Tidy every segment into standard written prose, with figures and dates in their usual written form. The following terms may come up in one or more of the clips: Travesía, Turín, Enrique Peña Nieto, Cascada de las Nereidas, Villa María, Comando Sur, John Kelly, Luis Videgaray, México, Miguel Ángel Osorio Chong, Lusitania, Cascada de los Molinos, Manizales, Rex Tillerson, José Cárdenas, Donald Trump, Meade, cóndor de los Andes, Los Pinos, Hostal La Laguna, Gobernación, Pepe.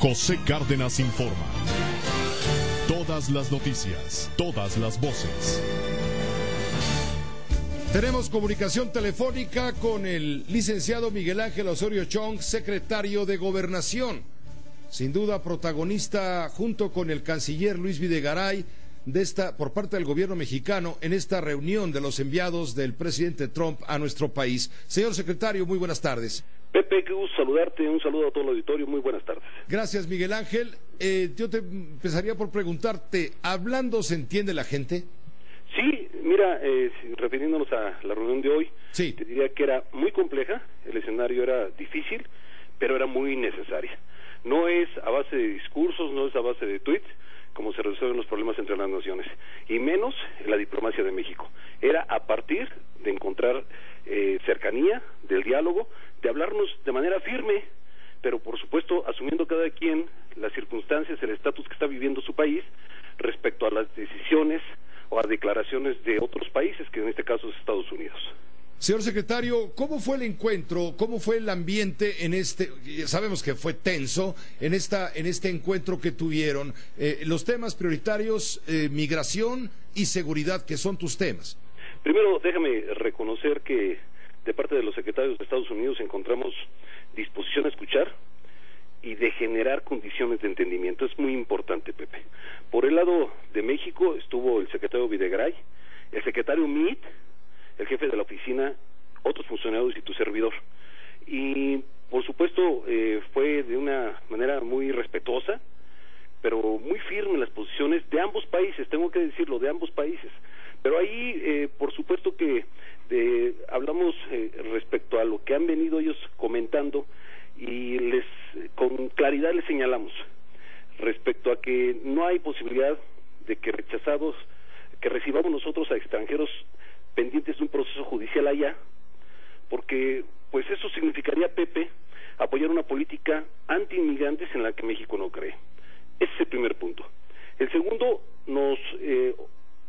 José Cárdenas informa. Todas las noticias, todas las voces. Tenemos comunicación telefónica con el licenciado Miguel Ángel Osorio Chong, secretario de Gobernación. Sin duda protagonista junto con el canciller Luis Videgaray de esta, por parte del gobierno mexicano, en esta reunión de los enviados del presidente Trump a nuestro país. Señor secretario, muy buenas tardes. Pepe, qué gusto saludarte, un saludo a todo el auditorio, muy buenas tardes. Gracias, Miguel Ángel. Yo te empezaría por preguntarte, ¿hablando se entiende la gente? Sí, mira, refiriéndonos a la reunión de hoy, sí, te diría que era muy compleja, el escenario era difícil, pero era muy necesaria. No es a base de discursos, no es a base de tweets, como se resuelven los problemas entre las naciones, y menos en la diplomacia de México. Era a partir de encontrar cercanía, del diálogo, de hablarnos de manera firme, pero por supuesto asumiendo cada quien las circunstancias, el estatus que está viviendo su país respecto a las decisiones o a declaraciones de otros países, que en este caso es Estados Unidos. Señor secretario, ¿cómo fue el encuentro? ¿Cómo fue el ambiente en este? Sabemos que fue tenso en este encuentro que tuvieron. Los temas prioritarios, migración y seguridad, que son tus temas. Primero, déjame reconocer que de parte de los secretarios de Estados Unidos encontramos disposición a escuchar y de generar condiciones de entendimiento. Es muy importante, Pepe. Por el lado de México estuvo el secretario Videgaray, el secretario Meade, el jefe de la oficina, otros funcionarios y tu servidor. Y por supuesto fue de una manera muy respetuosa, pero muy firme en las posiciones de ambos países, tengo que decirlo, de ambos países. Pero ahí, por supuesto que hablamos respecto a lo que han venido ellos comentando y les con claridad les señalamos respecto a que no hay posibilidad de que recibamos nosotros a extranjeros pendientes de un proceso judicial allá, porque pues eso significaría, Pepe, apoyar una política anti-inmigrantes en la que México no cree. Ese es el primer punto. El segundo, nos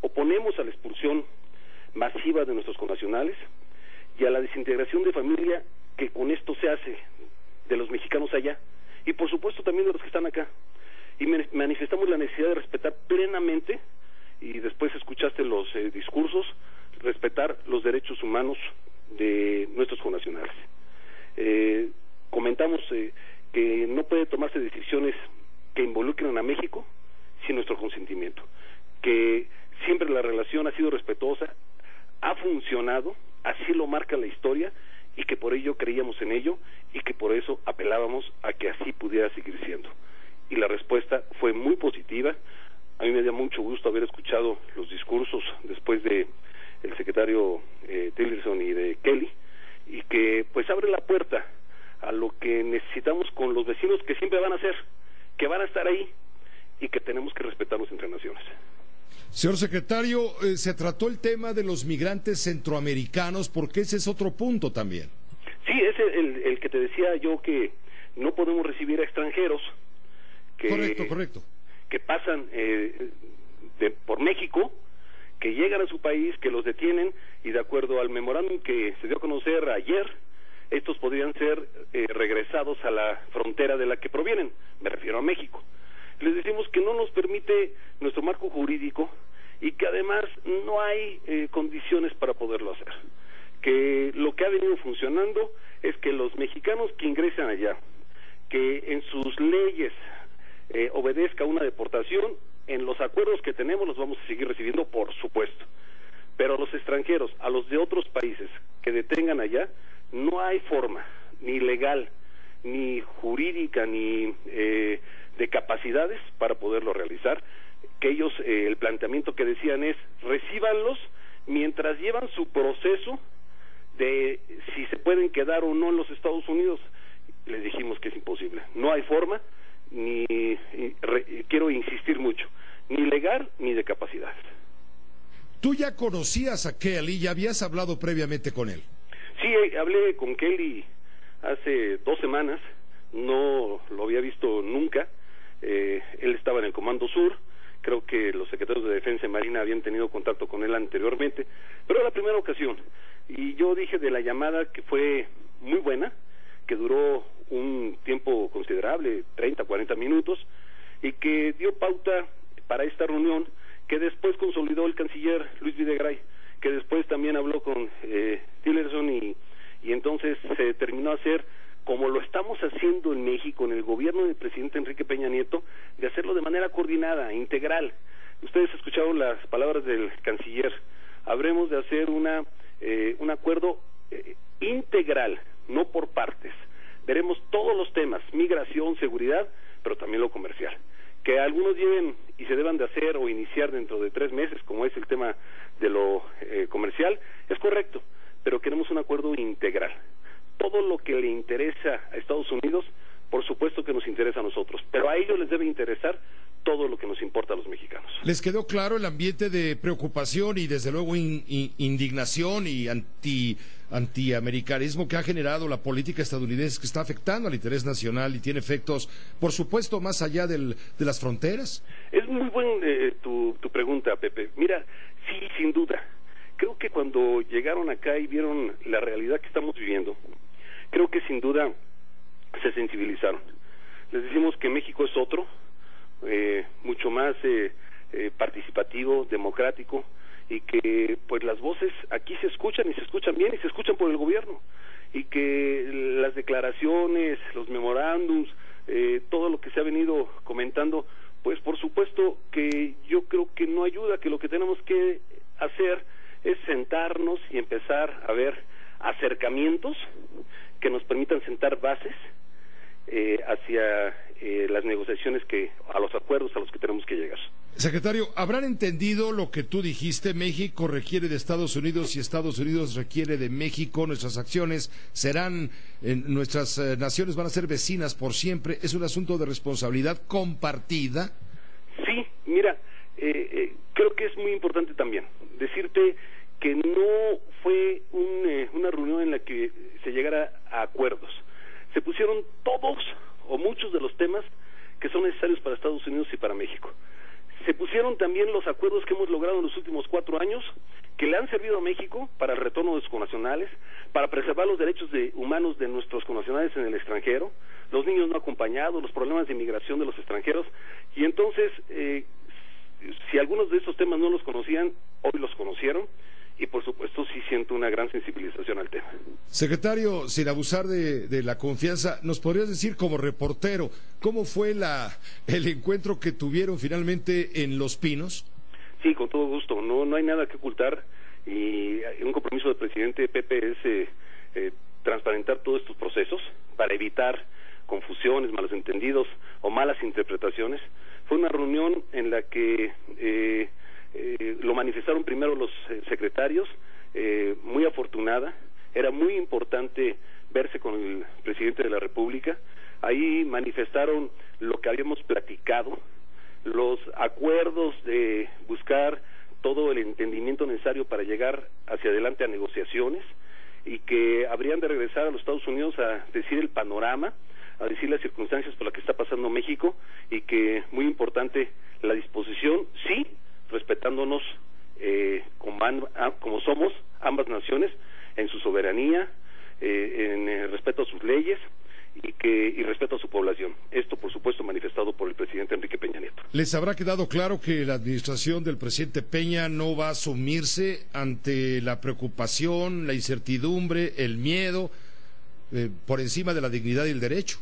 oponemos a la expulsión masiva de nuestros connacionales y a la desintegración de familia que con esto se hace de los mexicanos allá, y por supuesto también de los que están acá, y manifestamos la necesidad de respetar plenamente, y después escuchaste los discursos, respetar los derechos humanos de nuestros connacionales. Comentamos que no puede tomarse decisiones que involucren a México sin nuestro consentimiento, que siempre la relación ha sido respetuosa, ha funcionado, así lo marca la historia, y que por ello creíamos en ello, y que por eso apelábamos a que así pudiera seguir siendo. Y la respuesta fue muy positiva. A mí me dio mucho gusto haber escuchado los discursos después de el secretario Tillerson y de Kelly, y que pues abre la puerta a lo que necesitamos con los vecinos, que siempre van a ser, que van a estar ahí, y que tenemos que respetarlos entre naciones. Señor secretario, se trató el tema de los migrantes centroamericanos, porque ese es otro punto también. Sí, es el que te decía yo, que no podemos recibir a extranjeros que, correcto, que pasan por México, que llegan a su país, que los detienen, y de acuerdo al memorándum que se dio a conocer ayer, estos podrían ser regresados a la frontera de la que provienen, me refiero a México. Les decimos que no nos permite nuestro marco jurídico, y que además no hay condiciones para poderlo hacer, que lo que ha venido funcionando es que los mexicanos que ingresan allá, que en sus leyes obedezca una deportación, en los acuerdos que tenemos los vamos a seguir recibiendo, por supuesto, pero a los extranjeros, a los de otros países que detengan allá, no hay forma, ni legal, ni jurídica, ni de capacidades para poderlo realizar, que ellos, el planteamiento que decían es, recíbanlos mientras llevan su proceso de si se pueden quedar o no en los Estados Unidos. Les dijimos que es imposible, no hay forma, quiero insistir mucho, ni legal ni de capacidad. ¿Tú ya conocías a Kelly? ¿Ya habías hablado previamente con él? Sí, hablé con Kelly hace 2 semanas, no lo había visto nunca. Él estaba en el Comando Sur, creo que los secretarios de Defensa y Marina habían tenido contacto con él anteriormente, pero era la primera ocasión. Y yo dije de la llamada que fue muy buena, que duró un tiempo considerable, 30, 40 minutos, y que dio pauta para esta reunión, que después consolidó el canciller Luis Videgaray, que después también habló con Tillerson, y entonces se terminó a hacer, como lo estamos haciendo en México, en el gobierno del presidente Enrique Peña Nieto, de hacerlo de manera coordinada, integral. Ustedes escucharon las palabras del canciller. Habremos de hacer un acuerdo integral, no por partes. Veremos todos los temas, migración, seguridad, pero también lo comercial. Que algunos lleven y se deban de hacer o iniciar dentro de 3 meses, como es el tema de lo comercial, es correcto, pero queremos un acuerdo integral. Todo lo que le interesa a Estados Unidos, por supuesto que nos interesa a nosotros, pero a ellos les debe interesar todo lo que nos importa a los mexicanos. ¿Les quedó claro el ambiente de preocupación y desde luego indignación y antiamericanismo que ha generado la política estadounidense, que está afectando al interés nacional y tiene efectos, por supuesto, más allá de las fronteras? Es muy buena tu pregunta, Pepe. Mira, sí, sin duda. Creo que cuando llegaron acá y vieron la realidad que estamos viviendo, creo que sin duda se sensibilizaron. Les decimos que México es otro, mucho más participativo, democrático, y que pues las voces aquí se escuchan, y se escuchan bien, y se escuchan por el gobierno, y que las declaraciones, los memorándums, todo lo que se ha venido comentando, pues por supuesto que yo creo que no ayuda, que lo que tenemos que hacer es sentarnos y empezar a ver acercamientos que nos permitan sentar bases hacia las negociaciones, que a los acuerdos a los que tenemos que llegar. Secretario, ¿habrán entendido lo que tú dijiste? México requiere de Estados Unidos y Estados Unidos requiere de México. Nuestras acciones serán, nuestras naciones van a ser vecinas por siempre. ¿Es un asunto de responsabilidad compartida? Sí, mira, creo que es muy importante también decirte que no fue una reunión en la que se llegara a acuerdos. Se pusieron todos o muchos de los temas que son necesarios para Estados Unidos y para México. Se pusieron también los acuerdos que hemos logrado en los últimos 4 años, que le han servido a México para el retorno de sus connacionales, para preservar los derechos humanos de nuestros connacionales en el extranjero, los niños no acompañados, los problemas de inmigración de los extranjeros. Y entonces, si algunos de estos temas no los conocían, hoy los conocieron. Y por supuesto sí siento una gran sensibilización al tema. Secretario, sin abusar de la confianza, ¿nos podrías decir como reportero cómo fue el encuentro que tuvieron finalmente en Los Pinos? Sí, con todo gusto. No hay nada que ocultar, y un compromiso del presidente Pepe es transparentar todos estos procesos para evitar confusiones, malos entendidos o malas interpretaciones. Fue una reunión en la que lo manifestaron primero los secretarios, muy afortunada. Era muy importante verse con el presidente de la República. Ahí manifestaron lo que habíamos platicado, los acuerdos de buscar todo el entendimiento necesario para llegar hacia adelante a negociaciones, y que habrían de regresar a los Estados Unidos a decir el panorama, a decir las circunstancias por las que está pasando México, y que muy importante la disposición, sí, respetándonos como somos ambas naciones, en su soberanía, en respeto a sus leyes y respeto a su población. Esto, por supuesto, manifestado por el presidente Enrique Peña Nieto. ¿Les habrá quedado claro que la administración del presidente Peña no va a sumirse ante la preocupación, la incertidumbre, el miedo, por encima de la dignidad y el derecho?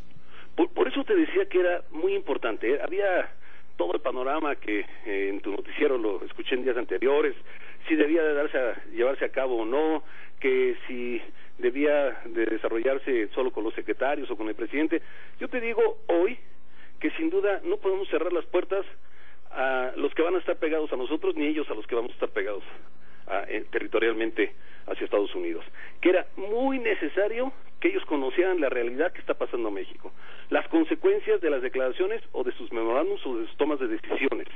Por eso te decía que era muy importante. Había todo el panorama que en tu noticiero lo escuché en días anteriores, si debía de llevarse a cabo o no, que si debía de desarrollarse solo con los secretarios o con el presidente. Yo te digo hoy que sin duda no podemos cerrar las puertas a los que van a estar pegados a nosotros, ni ellos a los que vamos a estar pegados territorialmente hacia Estados Unidos, que era muy necesario que ellos conocieran la realidad que está pasando en México, las consecuencias de las declaraciones o de sus memorándums o de sus tomas de decisiones,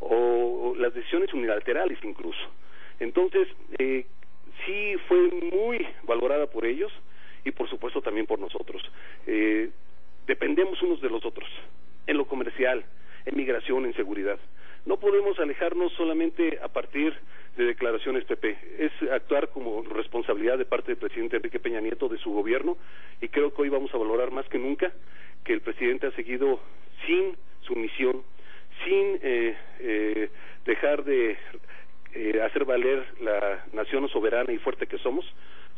o las decisiones unilaterales incluso. Entonces, sí fue muy valorada por ellos y por supuesto también por nosotros. Dependemos unos de los otros, en lo comercial, en migración, en seguridad. No podemos alejarnos solamente a partir de declaraciones, Pepe. Es actuar como responsabilidad de parte del presidente Enrique Peña Nieto, de su gobierno, y creo que hoy vamos a valorar más que nunca que el presidente ha seguido sin sumisión, sin dejar de hacer valer la nación soberana y fuerte que somos,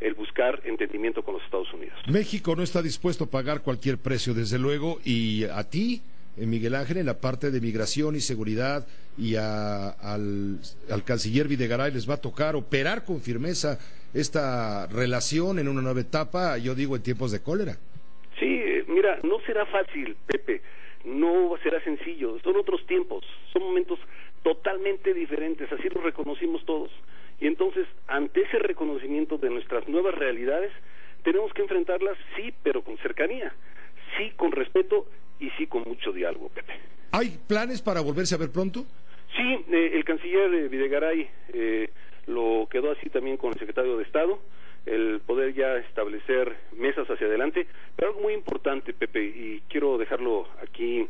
el buscar entendimiento con los Estados Unidos. México no está dispuesto a pagar cualquier precio, desde luego, y a ti, Miguel Ángel, en la parte de migración y seguridad, y al canciller Videgaray les va a tocar operar con firmeza esta relación en una nueva etapa, yo digo, en tiempos de cólera. Sí, mira, no será fácil, Pepe, no será sencillo, son otros tiempos, son momentos totalmente diferentes, así lo reconocimos todos. Y entonces, ante ese reconocimiento de nuestras nuevas realidades, tenemos que enfrentarlas, sí, pero con cercanía, sí, con respeto y sí, con mucho diálogo, Pepe. ¿Hay planes para volverse a ver pronto? Sí, el canciller Videgaray lo quedó así también con el secretario de Estado, el poder ya establecer mesas hacia adelante, pero algo muy importante, Pepe, y quiero dejarlo aquí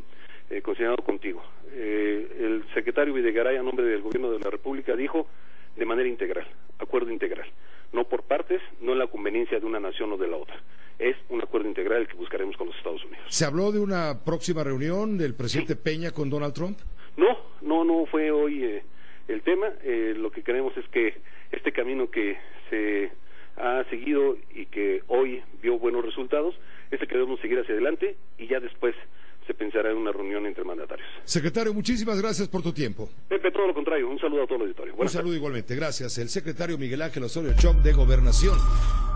considerado contigo. El secretario Videgaray, a nombre del Gobierno de la República, dijo: de manera integral, acuerdo integral, no por partes, no en la conveniencia de una nación o de la otra. Es un acuerdo integral el que buscaremos con los Estados Unidos. ¿Se habló de una próxima reunión del presidente Peña con Donald Trump? No fue hoy el tema. Lo que queremos es que este camino que se ha seguido y que hoy vio buenos resultados, que debemos seguir hacia adelante, y ya después se pensará en una reunión entre mandatarios. Secretario, muchísimas gracias por tu tiempo. Pepe, todo lo contrario, un saludo a todo el auditorio. Un saludo igualmente, gracias. El secretario Miguel Ángel Osorio Chong, de Gobernación.